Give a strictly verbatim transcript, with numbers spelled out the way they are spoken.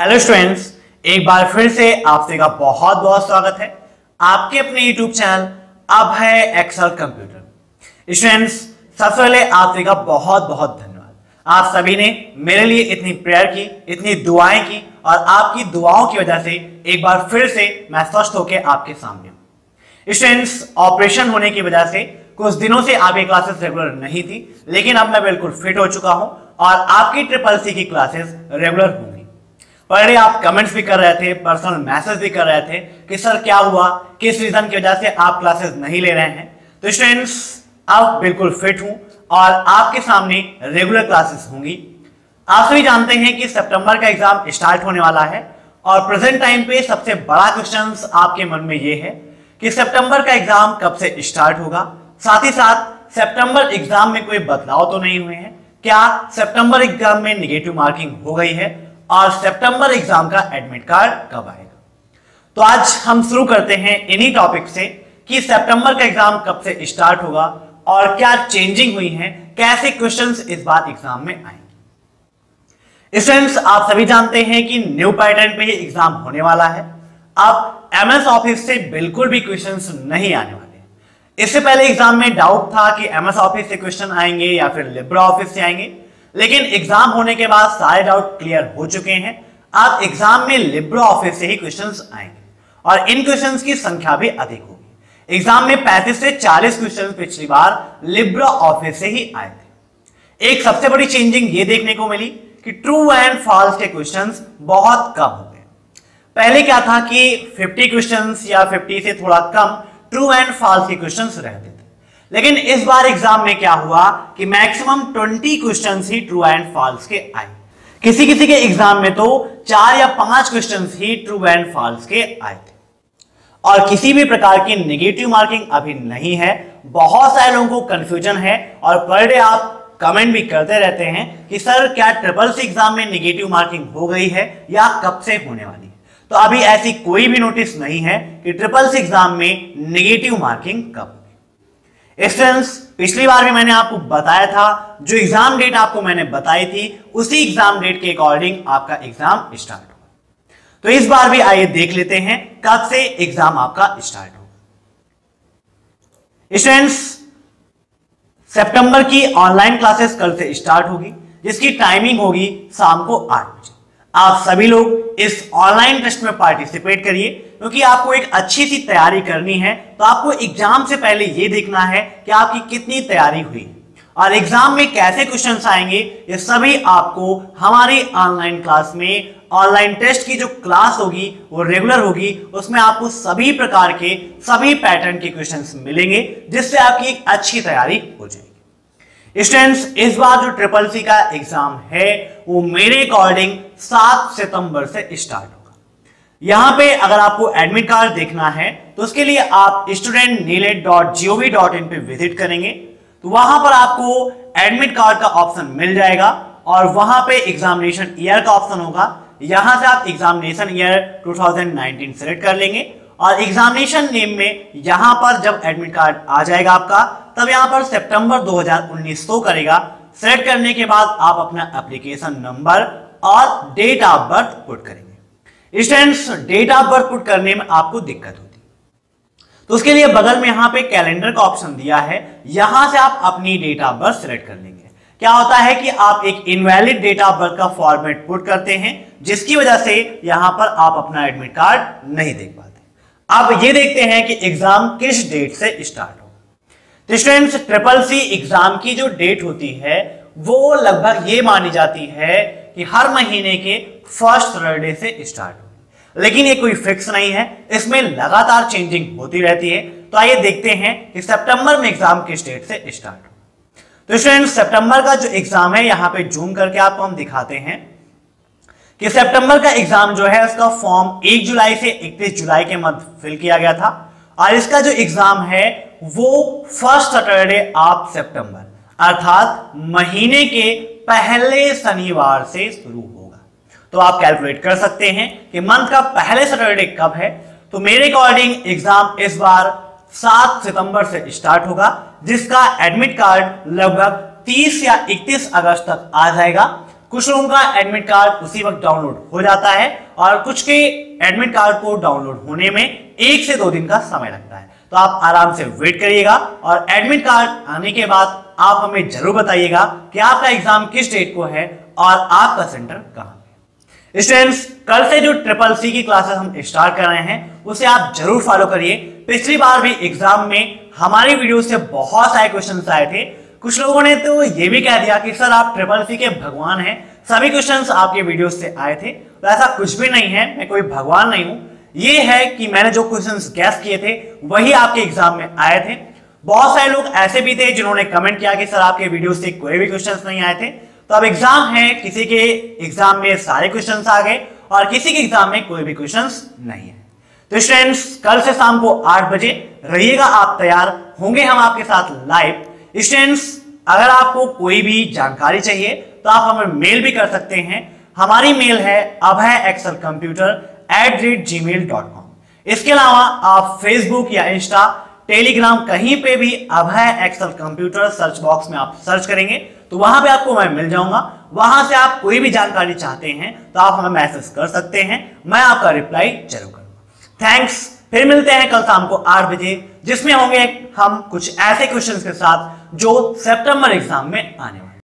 Hello students, एक बार फिर से आप सभी का बहुत बहुत स्वागत है आपके अपने YouTube channel Abhay excel computer. Students, सबसे पहले आप सभी का बहुत बहुत धन्यवाद। आप सभी ने मेरे लिए इतनी प्रेयर की, इतनी दुआएं की और आपकी दुआओं की वजह से एक बार फिर से मैं स्वस्थ होकर आपके सामने हूँ। स्टूडेंट्स, ऑपरेशन होने की वजह से कुछ दिनों से आपकी क्लासेस रेगुलर नहीं थी, लेकिन अब मैं बिल्कुल फिट हो चुका हूँ और आपकी ट्रिपल सी की क्लासेस रेगुलर होंगी। पहले आप कमेंट्स भी कर रहे थे, पर्सनल मैसेज भी कर रहे थे कि सर क्या हुआ, किस रीजन की वजह से आप क्लासेस नहीं ले रहे हैं। तो स्टूडेंट्स, अब बिल्कुल फिट हूं और आपके सामने रेगुलर क्लासेस होंगी। आप सभी जानते हैं कि सितंबर का एग्जाम स्टार्ट होने वाला है और प्रेजेंट टाइम पे सबसे बड़ा क्वेश्चन आपके मन में ये है कि सितंबर का एग्जाम कब से स्टार्ट होगा, साथ ही साथ सितंबर एग्जाम में कोई बदलाव तो नहीं हुए हैं, क्या सितंबर एग्जाम में निगेटिव मार्किंग हो गई है और सितंबर एग्जाम का एडमिट कार्ड कब आएगा। तो आज हम शुरू करते हैं इन्हीं टॉपिक से कि सितंबर का एग्जाम कब से स्टार्ट होगा और क्या चेंजिंग हुई है, कैसे क्वेश्चंस इस बार एग्जाम में आएंगे। स्टूडेंट्स, आप सभी जानते हैं कि न्यू पैटर्न पे ही एग्जाम होने वाला है। अब एमएस ऑफिस से बिल्कुल भी क्वेश्चंस नहीं आने वाले। इससे पहले एग्जाम में डाउट था कि एमएस ऑफिस से क्वेश्चन आएंगे या फिर लिब्रे ऑफिस से आएंगे, लेकिन एग्जाम होने के बाद सारे डाउट क्लियर हो चुके हैं। अब एग्जाम में लिब्रे ऑफिस से ही क्वेश्चंस आएंगे और इन क्वेश्चंस की संख्या भी अधिक होगी। एग्जाम में पैंतीस से चालीस क्वेश्चंस पिछली बार लिब्रे ऑफिस से ही आए थे। एक सबसे बड़ी चेंजिंग ये देखने को मिली कि ट्रू एंड फॉल्स के क्वेश्चंस बहुत कम हो गए। पहले क्या था कि पचास क्वेश्चंस या पचास से थोड़ा कम ट्रू एंड फॉल्स के क्वेश्चंस रहते थे, लेकिन इस बार एग्जाम में क्या हुआ कि मैक्सिमम बीस क्वेश्चंस ही ट्रू एंड फॉल्स के आए। किसी किसी के एग्जाम में तो चार या पांच क्वेश्चंस ही ट्रू एंड फॉल्स के आए थे और किसी भी प्रकार की नेगेटिव मार्किंग अभी नहीं है। बहुत सारे लोगों को कंफ्यूजन है और पर डे आप कमेंट भी करते रहते हैं कि सर क्या ट्रिपल सी एग्जाम में नेगेटिव मार्किंग हो गई है या कब से होने वाली है। तो अभी ऐसी कोई भी नोटिस नहीं है कि ट्रिपल सी एग्जाम में नेगेटिव मार्किंग कब। स्टूडेंट्स, पिछली बार भी मैंने आपको बताया था, जो एग्जाम डेट आपको मैंने बताई थी उसी एग्जाम डेट के अकॉर्डिंग आपका एग्जाम स्टार्ट होगा। तो इस बार भी आइए देख लेते हैं कब से एग्जाम आपका स्टार्ट होगा। स्टूडेंट्स, सितंबर की ऑनलाइन क्लासेस कल से स्टार्ट होगी, जिसकी टाइमिंग होगी शाम को आठ बजे। आप सभी लोग इस ऑनलाइन टेस्ट में पार्टिसिपेट करिए, क्योंकि आपको एक अच्छी सी तैयारी करनी है। तो आपको एग्जाम से पहले यह देखना है कि आपकी कितनी तैयारी हुई और एग्जाम में कैसे क्वेश्चंस आएंगे। ये सभी आपको हमारी ऑनलाइन क्लास में, ऑनलाइन टेस्ट की जो क्लास होगी वो रेगुलर होगी, उसमें आपको सभी प्रकार के, सभी पैटर्न के क्वेश्चंस मिलेंगे, जिससे आपकी एक अच्छी तैयारी हो जाएगी। स्टूडेंट्स, इस बार जो ट्रिपल सी का एग्जाम है वो मेरे अकॉर्डिंग सात सितंबर से स्टार्ट। यहाँ पे अगर आपको एडमिट कार्ड देखना है तो उसके लिए आप student NIELIT dot G O V dot in पर विजिट करेंगे, तो वहां पर आपको एडमिट कार्ड का ऑप्शन मिल जाएगा और वहां पे एग्जामिनेशन ईयर का ऑप्शन होगा। यहां से आप एग्जामिनेशन ईयर दो हज़ार उन्नीस सेलेक्ट कर लेंगे और एग्जामिनेशन नेम में यहां पर जब एडमिट कार्ड आ जाएगा आपका, तब यहाँ पर सितंबर दो हज़ार उन्नीस शो करेगा। सेलेक्ट करने के बाद आप अपना एप्लीकेशन नंबर और डेट ऑफ बर्थ पुट करेंगे। Students, date of birth put करने में आपको दिक्कत होती है, तो उसके लिए बगल में यहाँ पे कैलेंडर का ऑप्शन दिया है, यहां से आप अपनी डेट ऑफ बर्थ सिलेक्ट कर लेंगे। क्या होता है कि आप एक इनवैलिड डेट ऑफ बर्थ का फॉर्मेट पुट करते हैं, जिसकी वजह से यहां पर आप अपना एडमिट कार्ड नहीं देख पाते। आप ये देखते हैं कि एग्जाम किस डेट से स्टार्ट होगा। तो स्टूडेंट्स, ट्रिपल सी एग्जाम की जो डेट होती है वो लगभग ये मानी जाती है कि हर महीने के फर्स्ट थर्सडे से स्टार्ट होगी, लेकिन ये कोई फिक्स नहीं है, इसमें लगातार चेंजिंग होती रहती है। तो आइए देखते हैं कि सितंबर में एग्जाम किस डेट से स्टार्ट होगा। तो स्टूडेंट्स, सितंबर का जो एग्जाम है, यहाँ पे जूम करके आपको हम दिखाते हैं कि सितंबर का एग्जाम जो है उसका फॉर्म एक जुलाई से इकतीस जुलाई के मध्य फिल किया गया था और इसका जो एग्जाम है वो फर्स्ट सैटरडे ऑफ सितंबर अर्थात महीने के पहले शनिवार से शुरू होगा। तो आप कैलकुलेट कर सकते हैं कि मंथ का पहले सैटरडे कब है। तो मेरे अकॉर्डिंग एग्जाम इस बार सात सितंबर से स्टार्ट होगा, जिसका एडमिट कार्ड लगभग तीस या इकतीस अगस्त तक आ जाएगा। कुछ लोगों का एडमिट कार्ड उसी वक्त डाउनलोड हो जाता है और कुछ के एडमिट कार्ड को डाउनलोड होने में एक से दो दिन का समय लगता है। तो आप आराम से वेट करिएगा और एडमिट कार्ड आने के बाद आप हमें जरूर बताइएगा कि आपका एग्जाम किस डेट को है और आपका सेंटर कहाँ है। स्टूडेंट्स, कल से जो ट्रिपल सी की क्लासेस हम स्टार्ट कर रहे हैं उसे आप जरूर फॉलो करिए। पिछली बार भी एग्जाम में हमारी वीडियो से बहुत सारे क्वेश्चंस आए थे। कुछ लोगों ने तो ये भी कह दिया कि सर आप ट्रिपल सी के भगवान हैं, सभी क्वेश्चंस आपके वीडियो से आए थे। तो ऐसा कुछ भी नहीं है, मैं कोई भगवान नहीं हूँ। ये है कि मैंने जो क्वेश्चंस गैस किए थे वही आपके एग्जाम में आए थे। बहुत सारे लोग ऐसे भी थे जिन्होंने कमेंट किया कि सर आपके वीडियो से कोई भी क्वेश्चंस नहीं आए थे। तो अब एग्जाम है, किसी के एग्जाम में सारे क्वेश्चंस आ गए और किसी के एग्जाम में कोई भी क्वेश्चंस नहीं है। तो स्टूडेंट्स, कल से शाम को आठ बजे रहिएगा आप तैयार, होंगे हम आपके साथ लाइव। स्टूडेंट्स, अगर आपको कोई भी जानकारी चाहिए तो आप हमें मेल भी कर सकते हैं। हमारी मेल है Abhay excel computer at rate G mail dot com. इसके अलावा आप फेसबुक या इंस्टा, टेलीग्राम, कहीं पे भी Abhay excel computer search box में आप सर्च करेंगे तो वहां पे आपको मैं मिल जाऊंगा। वहां से आप कोई भी जानकारी चाहते हैं तो आप हमें मैसेज कर सकते हैं, मैं आपका रिप्लाई जरूर करूंगा। थैंक्स, फिर मिलते हैं कल शाम को आठ बजे जिसमें होंगे हम कुछ ऐसे क्वेश्चंस के साथ जो सितंबर एग्जाम में आने वाले हैं।